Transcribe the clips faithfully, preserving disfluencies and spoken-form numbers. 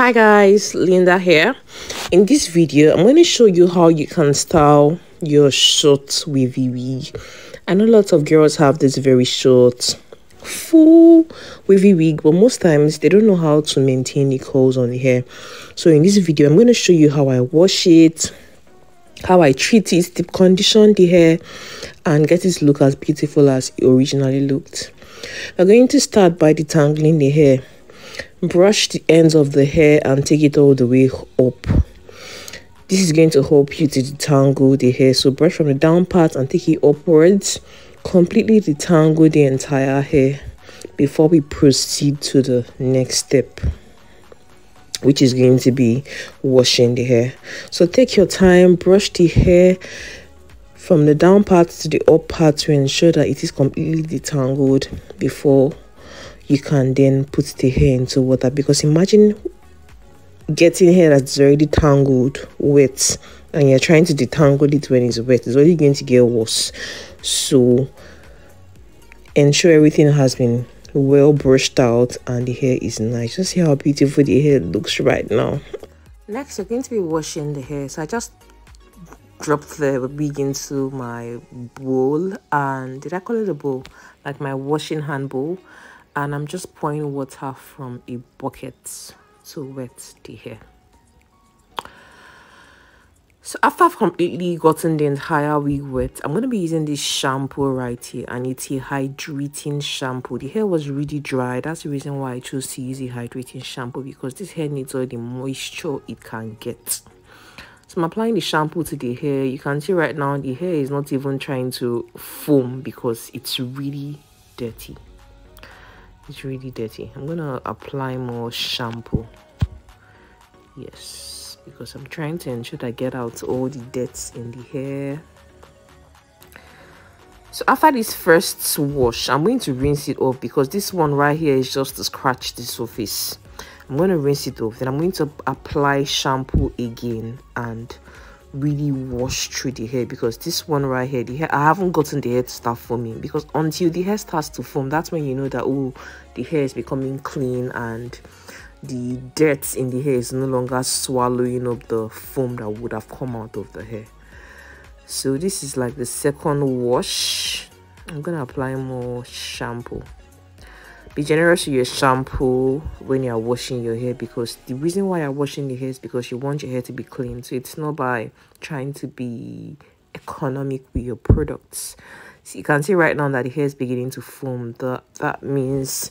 Hi guys, Linda here. In this video I'm going to show you how you can style your short wavy wig. I know lots of girls have this very short full wavy wig, but most times they don't know how to maintain the curls on the hair. So in this video I'm going to show you how I wash it, how I treat it, deep condition the hair, and get it to look as beautiful as it originally looked. We're going to start by detangling the hair. Brush the ends of the hair and take it all the way up. This is going to help you to detangle the hair. So brush from the down part and take it upwards. Completely detangle the entire hair before we proceed to the next step, which is going to be washing the hair. So take your time, brush the hair from the down part to the up part to ensure that it is completely detangled before you can then put the hair into water, because imagine getting hair that's already tangled wet and you're trying to detangle it when it's wet. It's only going to get worse. So ensure everything has been well brushed out and the hair is nice. Just see how beautiful the hair looks right now. Next, you're going to be washing the hair. So I just dropped the wig into my bowl, and did I call it a bowl? Like my washing hand bowl. And I'm just pouring water from a bucket to wet the hair. So after I've completely gotten the entire wig wet, I'm going to be using this shampoo right here, and it's a hydrating shampoo. The hair was really dry. That's the reason why I chose to use a hydrating shampoo, because this hair needs all the moisture it can get. So I'm applying the shampoo to the hair. You can see right now the hair is not even trying to foam because it's really dirty. It's really dirty. I'm gonna apply more shampoo. Yes, because I'm trying to ensure that I get out all the dirt in the hair. So after this first wash, I'm going to rinse it off, because this one right here is just to scratch the surface. I'm going to rinse it off, then I'm going to apply shampoo again and really wash through the hair, because this one right here, the hair, I haven't gotten the hair to start foaming, because until the hair starts to foam, that's when you know that, oh, the hair is becoming clean and the dirt in the hair is no longer swallowing up the foam that would have come out of the hair. So this is like the second wash. I'm gonna apply more shampoo. Be generous with your shampoo when you are washing your hair, because the reason why you're washing the hair is because you want your hair to be clean. So it's not by trying to be economic with your products. So you can see right now that the hair is beginning to foam. That, that means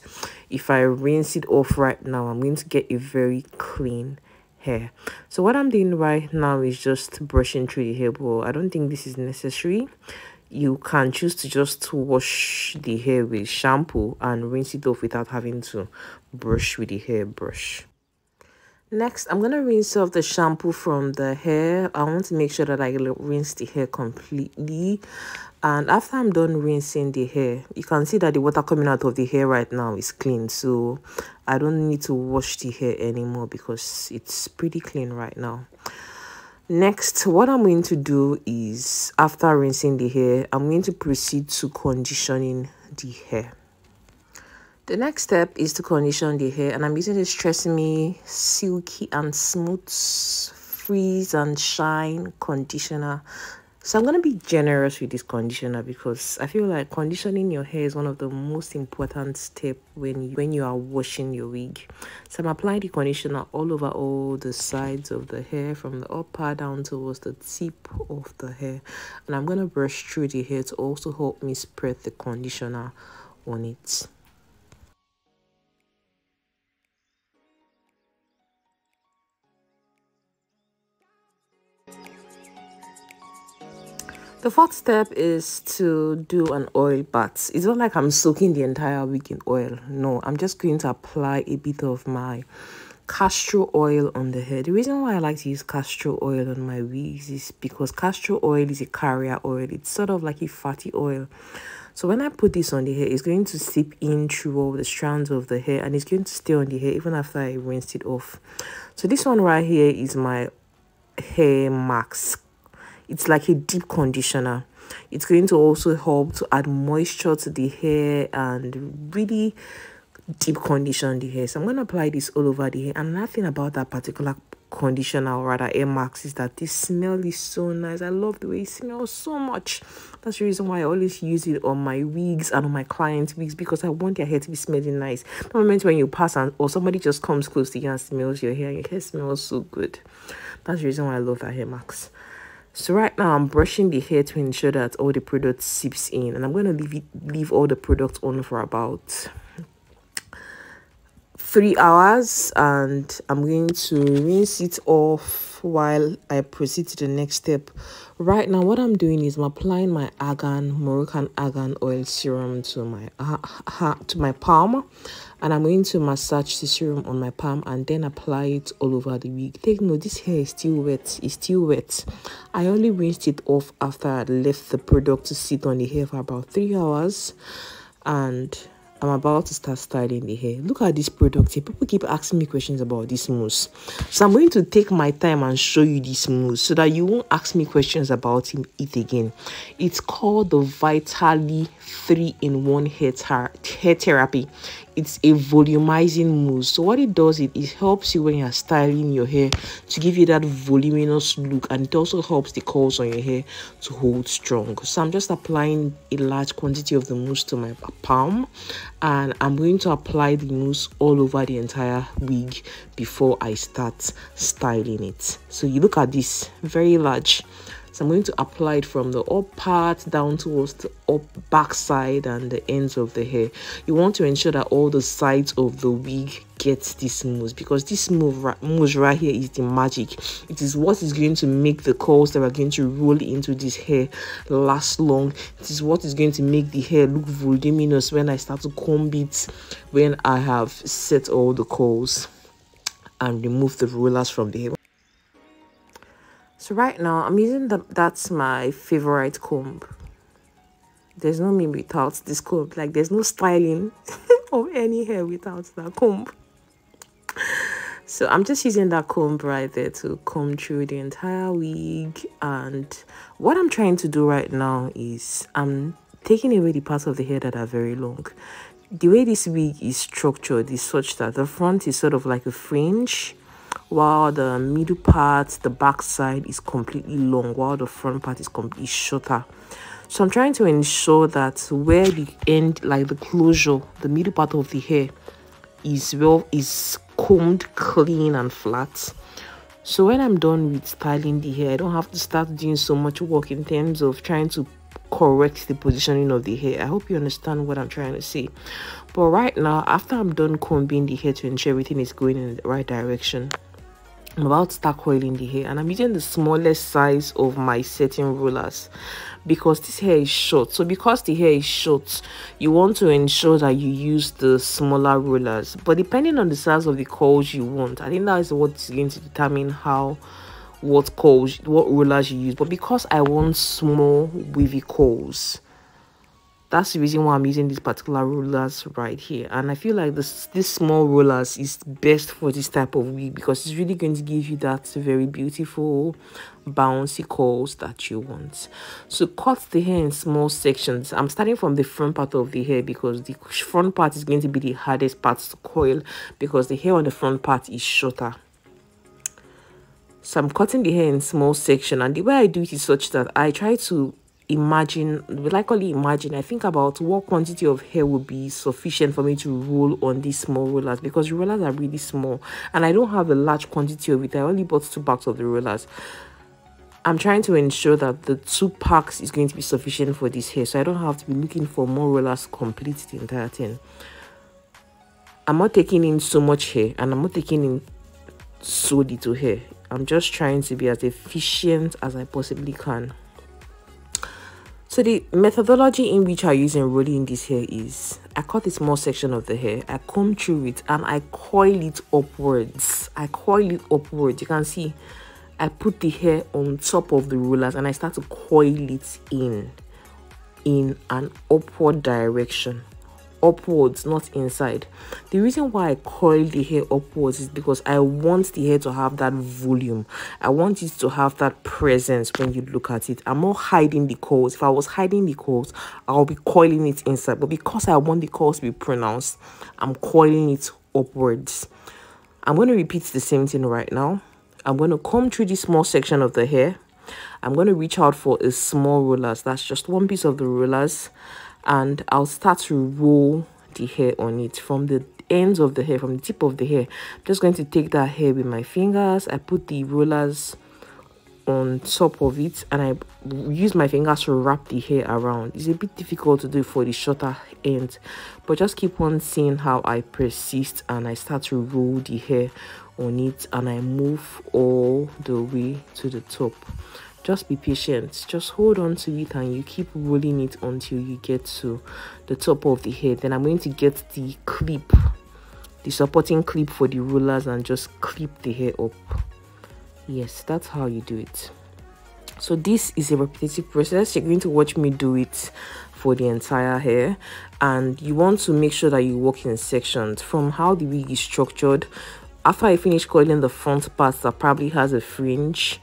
if I rinse it off right now, I'm going to get a very clean hair. So what I'm doing right now is just brushing through the hair, but I don't think this is necessary. You can choose to just wash the hair with shampoo and rinse it off without having to brush with the hair brush. Next, I'm going to rinse off the shampoo from the hair. I want to make sure that I rinse the hair completely. And after I'm done rinsing the hair, you can see that the water coming out of the hair right now is clean. So I don't need to wash the hair anymore because it's pretty clean right now. Next, what I'm going to do is, after rinsing the hair, I'm going to proceed to conditioning the hair. The next step is to condition the hair, and I'm using this Tresemmé Silky and Smooth Freeze and Shine Conditioner. So I'm going to be generous with this conditioner, because I feel like conditioning your hair is one of the most important steps when you, when you are washing your wig. So I'm applying the conditioner all over all the sides of the hair, from the upper down towards the tip of the hair. And I'm going to brush through the hair to also help me spread the conditioner on it. The fourth step is to do an oil bath. It's not like I'm soaking the entire wig in oil. No, I'm just going to apply a bit of my castor oil on the hair. The reason why I like to use castor oil on my wigs is because castor oil is a carrier oil. It's sort of like a fatty oil. So when I put this on the hair, it's going to seep in through all the strands of the hair, and it's going to stay on the hair even after I rinsed it off. So this one right here is my Hair Max. It's like a deep conditioner. It's going to also help to add moisture to the hair and really deep condition the hair. So I'm going to apply this all over the hair. And another thing about that particular conditioner, or rather hair mask, is that this smell is so nice. I love the way it smells so much. That's the reason why I always use it on my wigs and on my clients' wigs, because I want their hair to be smelling nice. The moment when you pass and or somebody just comes close to you and smells your hair, your hair smells so good. That's the reason why I love that hair mask. So right now I'm brushing the hair to ensure that all the product seeps in, and I'm going to leave it leave all the products on for about three hours, and I'm going to rinse it off while I proceed to the next step. Right now what I'm doing is I'm applying my argan Moroccan argan oil serum to my uh, to my palm, and I'm going to massage the serum on my palm and then apply it all over the wig. Take note, this hair is still wet. It's still wet. I only rinsed it off after I left the product to sit on the hair for about three hours, and I'm about to start styling the hair. Look at this product here. People keep asking me questions about this mousse. So I'm going to take my time and show you this mousse so that you won't ask me questions about it again. It's called the Vitaly three in one Hair Therapy. It's a volumizing mousse. So what it does, it, it helps you when you're styling your hair to give you that voluminous look, and it also helps the curls on your hair to hold strong. So I'm just applying a large quantity of the mousse to my palm, and I'm going to apply the mousse all over the entire wig before I start styling it. So you look at this, very large. So I'm going to apply it from the up part down towards the up back side and the ends of the hair. You want to ensure that all the sides of the wig gets this mousse, because this mousse right here is the magic. It is what is going to make the curls that are going to roll into this hair last long. It is what is going to make the hair look voluminous when I start to comb it, when I have set all the curls and remove the rollers from the hair. So right now I'm using the that's my favorite comb. There's no me without this comb. Like, there's no styling of any hair without that comb. So I'm just using that comb right there to comb through the entire wig. And what I'm trying to do right now is I'm taking away the parts of the hair that are very long. The way this wig is structured is such that the front is sort of like a fringe, while the middle part, the back side, is completely long, while the front part is completely shorter. So I'm trying to ensure that where the end, like the closure, the middle part of the hair is well is combed clean and flat. So when I'm done with styling the hair, I don't have to start doing so much work in terms of trying to correct the positioning of the hair. I hope you understand what I'm trying to say. But right now, after I'm done combing the hair to ensure everything is going in the right direction, I'm about to start coiling the hair, and I'm using the smallest size of my setting rollers because this hair is short. So because the hair is short, you want to ensure that you use the smaller rollers, but depending on the size of the curls you want, I think that is what's going to determine how what curls what rollers you use. But because I want small wavy curls, that's the reason why I'm using these particular rollers right here. And I feel like this this small rollers is best for this type of wig because it's really going to give you that very beautiful bouncy curls that you want. So cut the hair in small sections. I'm starting from the front part of the hair because the front part is going to be the hardest part to coil because the hair on the front part is shorter. So I'm cutting the hair in small section, and the way I do it is such that I try to imagine, likely imagine, I think about what quantity of hair will be sufficient for me to roll on these small rollers, because rollers are really small and I don't have a large quantity of it. I only bought two packs of the rollers. I'm trying to ensure that the two packs is going to be sufficient for this hair, so I don't have to be looking for more rollers to complete the entire thing. I'm not taking in so much hair, and I'm not taking in so little hair. I'm just trying to be as efficient as I possibly can. So the methodology in which I use in rolling this hair is I cut a small section of the hair, I comb through it, and I coil it upwards. I coil it upwards. You can see I put the hair on top of the rollers and I start to coil it in in an upward direction. upwards, not inside. The reason why I coil the hair upwards is because I want the hair to have that volume. I want it to have that presence when you look at it. I'm not hiding the curls. If I was hiding the curls, I'll be coiling it inside, but because I want the curls to be pronounced, I'm coiling it upwards. I'm going to repeat the same thing right now. I'm going to comb through this small section of the hair. I'm going to reach out for a small rollers. That's just one piece of the rollers. And I'll start to roll the hair on it from the ends of the hair, from the tip of the hair. I'm just going to take that hair with my fingers. I put the rollers on top of it and I use my fingers to wrap the hair around. It's a bit difficult to do for the shorter end, but just keep on seeing how I persist and I start to roll the hair on it and I move all the way to the top. Just be patient, just hold on to it and you keep rolling it until you get to the top of the hair. Then I'm going to get the clip, the supporting clip for the rollers, and just clip the hair up. Yes, that's how you do it. So this is a repetitive process. You're going to watch me do it for the entire hair, and you want to make sure that you work in sections from how the wig is structured. After I finish coiling the front part that probably has a fringe,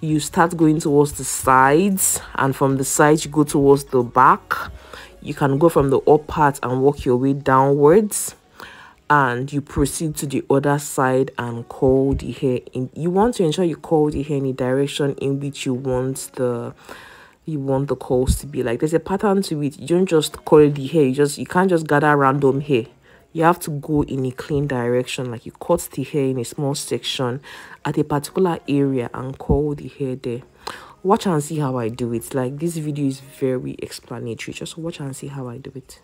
you start going towards the sides, and from the sides you go towards the back. You can go from the up part and work your way downwards, and you proceed to the other side and coil the hair in. You want to ensure you coil the hair in the direction in which you want the you want the coils to be. Like, there's a pattern to it. You don't just coil the hair, you just you can't just gather random hair. You have to go in a clean direction. Like, you cut the hair in a small section at a particular area and coil the hair there. Watch and see how I do it. Like, this video is very explanatory. Just watch and see how I do it.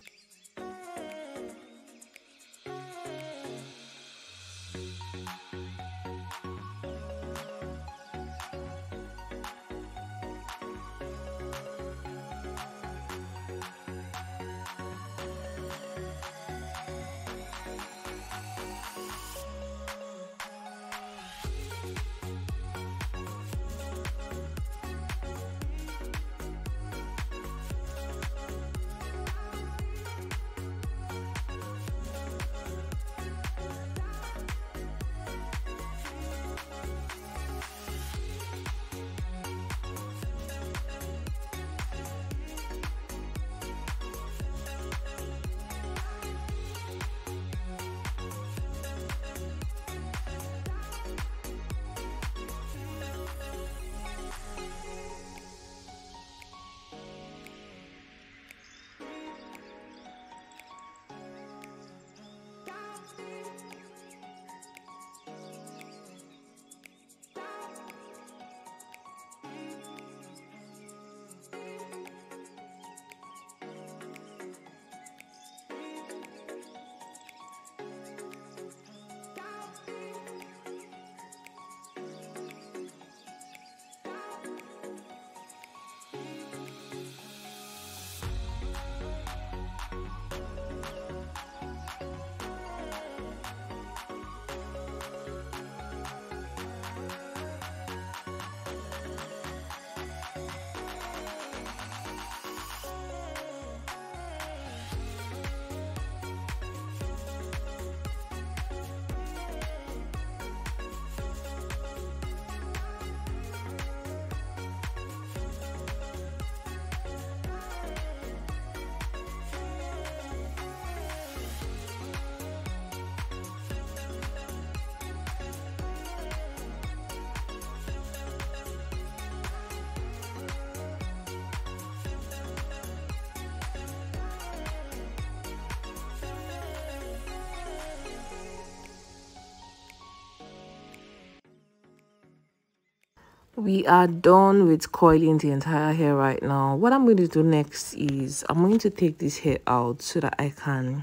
We are done with coiling the entire hair right now. What I'm going to do next is I'm going to take this hair out so that I can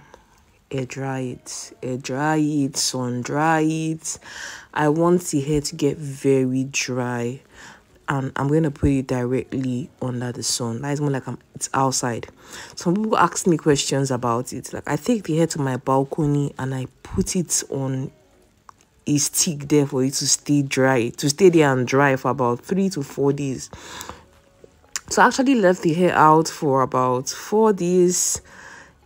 air dry it, air dry it, sun dry it. I want the hair to get very dry, and I'm going to put it directly under the sun. That is more like I'm, it's outside. Some people ask me questions about it. Like, I take the hair to my balcony and I put it on a stick there for it to stay dry, to stay there and dry for about three to four days. So I actually left the hair out for about four days.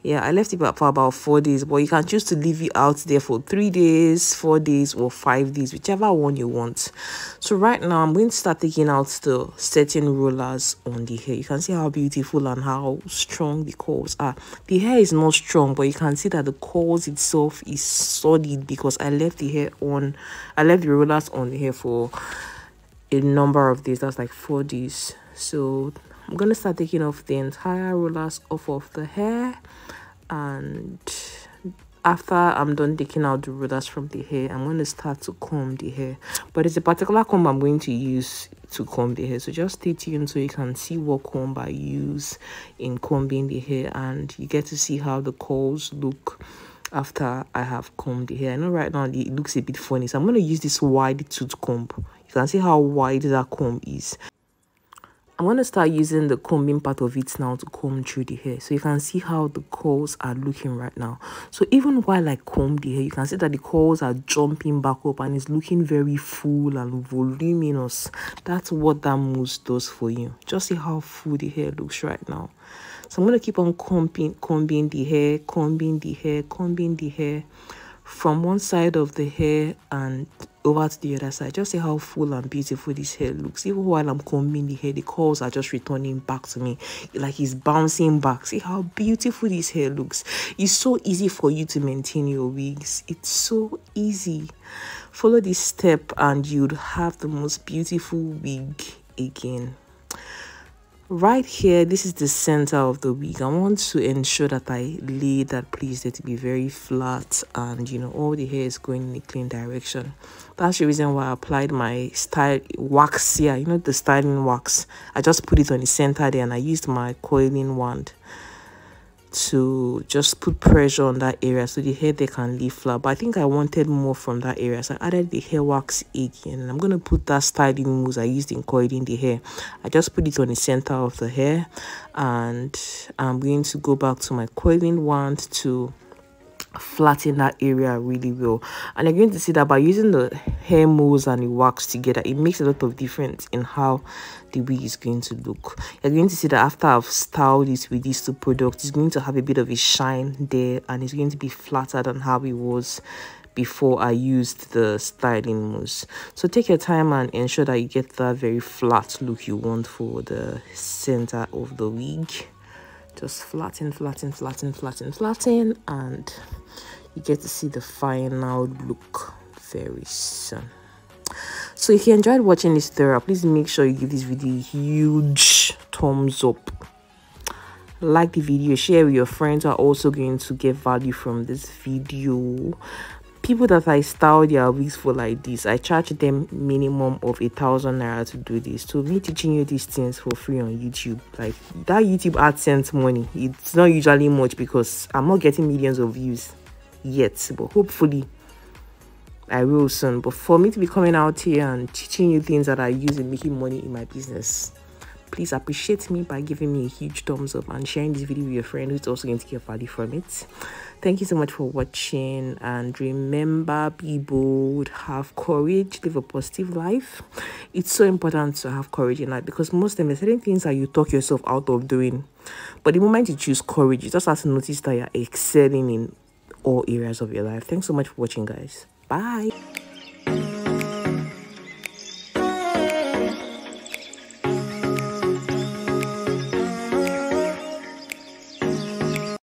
Yeah, I left it for about four days, but you can choose to leave it out there for three days, four days, or five days, whichever one you want. So right now, I'm going to start taking out the setting rollers on the hair. You can see how beautiful and how strong the curls are. The hair is not strong, but you can see that the curls itself is solid because I left the hair on, I left the rollers on the hair for a number of days. That's like four days. So I'm gonna start taking off the entire rollers off of the hair, and after I'm done taking out the rollers from the hair, I'm going to start to comb the hair. But it's a particular comb I'm going to use to comb the hair, so just stay tuned so you can see what comb I use in combing the hair, and you get to see how the curls look after I have combed the hair. I know right now it looks a bit funny, so I'm going to use this wide tooth comb. You can see how wide that comb is. I'm going to start using the combing part of it now to comb through the hair, so you can see how the curls are looking right now. So even while I comb the hair, you can see that the curls are jumping back up and it's looking very full and voluminous. That's what that mousse does for you. Just see how full the hair looks right now. So I'm going to keep on combing, combing the hair, combing the hair, combing the hair from one side of the hair and over to the other side. Just see how full and beautiful this hair looks. Even while I'm combing the hair, the curls are just returning back to me, like it's bouncing back. See how beautiful this hair looks. It's so easy for you to maintain your wigs. It's so easy. Follow this step and you'd have the most beautiful wig again. Right here, this is the center of the wig. I want to ensure that I lay that place there to be very flat, and you know, all the hair is going in a clean direction. That's the reason why I applied my style wax here. You know, the styling wax. I just put it on the center there, and I used my coiling wand to just put pressure on that area so the hair they can lay flat. But I think I wanted more from that area, so I added the hair wax again, and I'm gonna put that styling mousse I used in coiling the hair. I just put it on the center of the hair, and I'm going to go back to my coiling wand to flatten that area really well. And you're going to see that by using the hair mousse and the wax together, it makes a lot of difference in how the wig is going to look. You're going to see that after I've styled it with these two products, it's going to have a bit of a shine there, and it's going to be flatter than how it was before I used the styling mousse. So take your time and ensure that you get that very flat look you want for the center of the wig. Just flatten, flatten, flatten, flatten, flatten, and you get to see the final look very soon. So if you enjoyed watching this tutorial, please make sure you give this video a huge thumbs up. Like the video, share with your friends who are also going to get value from this video. People that I style their wigs for like this, I charge them minimum of a thousand naira to do this. So me teaching you these things for free on YouTube, like that YouTube AdSense money, it's not usually much because I'm not getting millions of views yet, but hopefully I will soon. But for me to be coming out here and teaching you things that I use in making money in my business, please appreciate me by giving me a huge thumbs up and sharing this video with your friend who's also going to get value from it. Thank you so much for watching, and remember, be bold, have courage, live a positive life. It's so important to have courage in life because most of the certain things that you talk yourself out of doing, but the moment you choose courage, you just have to notice that you're excelling in all areas of your life. Thanks so much for watching, guys. Bye.